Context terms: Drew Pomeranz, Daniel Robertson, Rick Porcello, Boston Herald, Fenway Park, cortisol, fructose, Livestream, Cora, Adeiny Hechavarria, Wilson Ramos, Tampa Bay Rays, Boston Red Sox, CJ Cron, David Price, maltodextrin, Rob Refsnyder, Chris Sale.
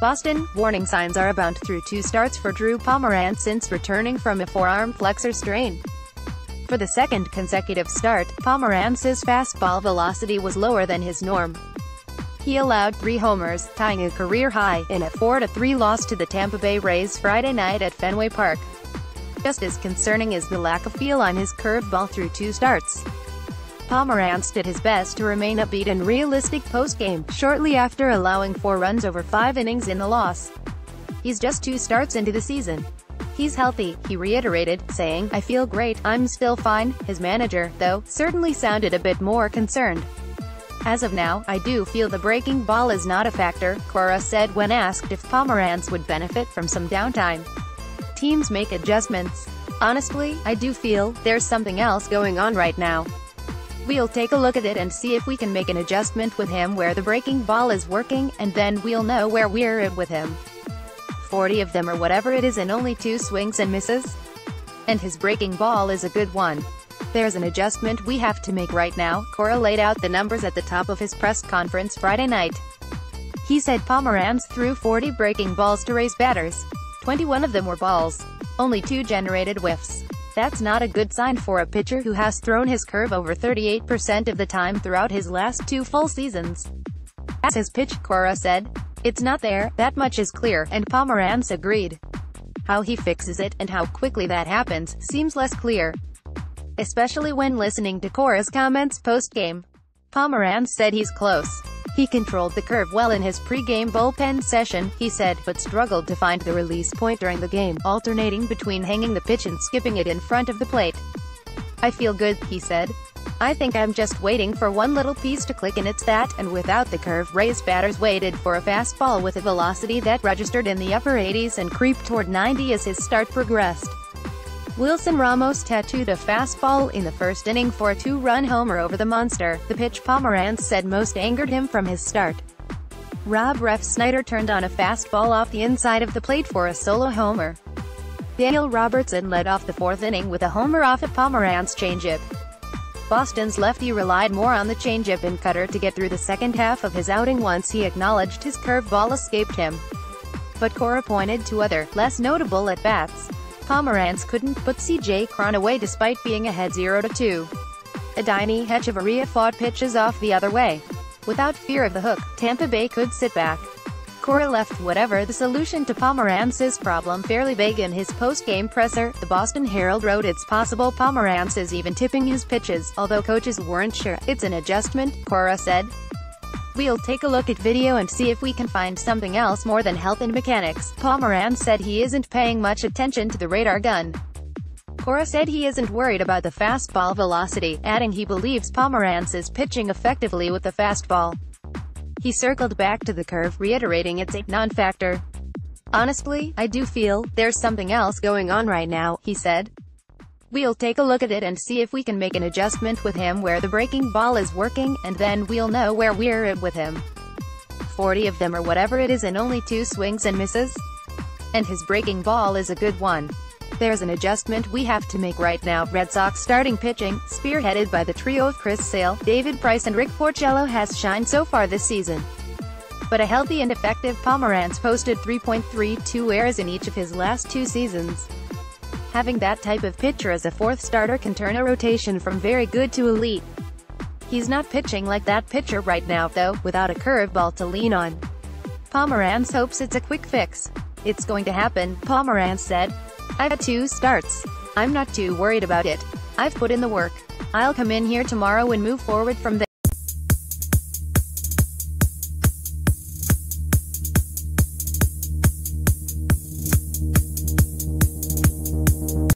Boston, warning signs are abound through two starts for Drew Pomeranz since returning from a forearm flexor strain. For the second consecutive start, Pomeranz's fastball velocity was lower than his norm. He allowed 3 homers, tying a career high, in a 4-3 loss to the Tampa Bay Rays Friday night at Fenway Park. Just as concerning is the lack of feel on his curveball through 2 starts. Pomeranz did his best to remain upbeat and realistic postgame, shortly after allowing 4 runs over 5 innings in the loss. He's just 2 starts into the season. He's healthy, he reiterated, saying, "I feel great, I'm still fine." His manager, though, certainly sounded a bit more concerned. "As of now, I do feel the breaking ball is not a factor," Cora said when asked if Pomeranz would benefit from some downtime. "Teams make adjustments. Honestly, I do feel there's something else going on right now. We'll take a look at it and see if we can make an adjustment with him where the breaking ball is working, and then we'll know where we're at with him. 40 of them or whatever it is, and only 2 swings and misses. And his breaking ball is a good one. There's an adjustment we have to make right now." Cora laid out the numbers at the top of his press conference Friday night. He said Pomeranz threw 40 breaking balls to Rays batters. 21 of them were balls. Only 2 generated whiffs. That's not a good sign for a pitcher who has thrown his curve over 38% of the time throughout his last 2 full seasons. As his pitch, Cora said, "It's not there, that much is clear," and Pomeranz agreed. How he fixes it, and how quickly that happens, seems less clear. Especially when listening to Cora's comments post-game. Pomeranz said he's close. He controlled the curve well in his pre-game bullpen session, he said, but struggled to find the release point during the game, alternating between hanging the pitch and skipping it in front of the plate. "I feel good," he said. "I think I'm just waiting for one little piece to click, and it's that." And without the curve, Rays batters waited for a fastball with a velocity that registered in the upper 80s and creeped toward 90 as his start progressed. Wilson Ramos tattooed a fastball in the first inning for a 2-run homer over the monster, the pitch Pomeranz said most angered him from his start. Rob Refsnyder turned on a fastball off the inside of the plate for a solo homer. Daniel Robertson led off the 4th inning with a homer off a Pomeranz changeup. Boston's lefty relied more on the changeup and cutter to get through the second half of his outing once he acknowledged his curveball escaped him. But Cora pointed to other, less notable at-bats. Pomeranz couldn't put CJ Cron away despite being ahead 0-2. Adeiny Hechavarria fought pitches off the other way. Without fear of the hook, Tampa Bay could sit back. Cora left whatever the solution to Pomeranz's problem fairly vague in his post-game presser. The Boston Herald wrote it's possible Pomeranz is even tipping his pitches, although coaches weren't sure. "It's an adjustment," Cora said. "We'll take a look at video and see if we can find something else more than health and mechanics." Pomeranz said he isn't paying much attention to the radar gun. Cora said he isn't worried about the fastball velocity, adding he believes Pomeranz is pitching effectively with the fastball. He circled back to the curve, reiterating it's a non-factor. "Honestly, I do feel there's something else going on right now," he said. "We'll take a look at it and see if we can make an adjustment with him where the breaking ball is working, and then we'll know where we're at with him. 40 of them or whatever it is, and only 2 swings and misses. And his breaking ball is a good one. There's an adjustment we have to make right now." Red Sox starting pitching, spearheaded by the trio of Chris Sale, David Price and Rick Porcello, has shined so far this season. But a healthy and effective Pomeranz posted 3.32 errors in each of his last 2 seasons. Having that type of pitcher as a 4th starter can turn a rotation from very good to elite. He's not pitching like that pitcher right now, though, without a curveball to lean on. Pomeranz hopes it's a quick fix. "It's going to happen," Pomeranz said. "I've had 2 starts. I'm not too worried about it. I've put in the work. I'll come in here tomorrow and move forward from there."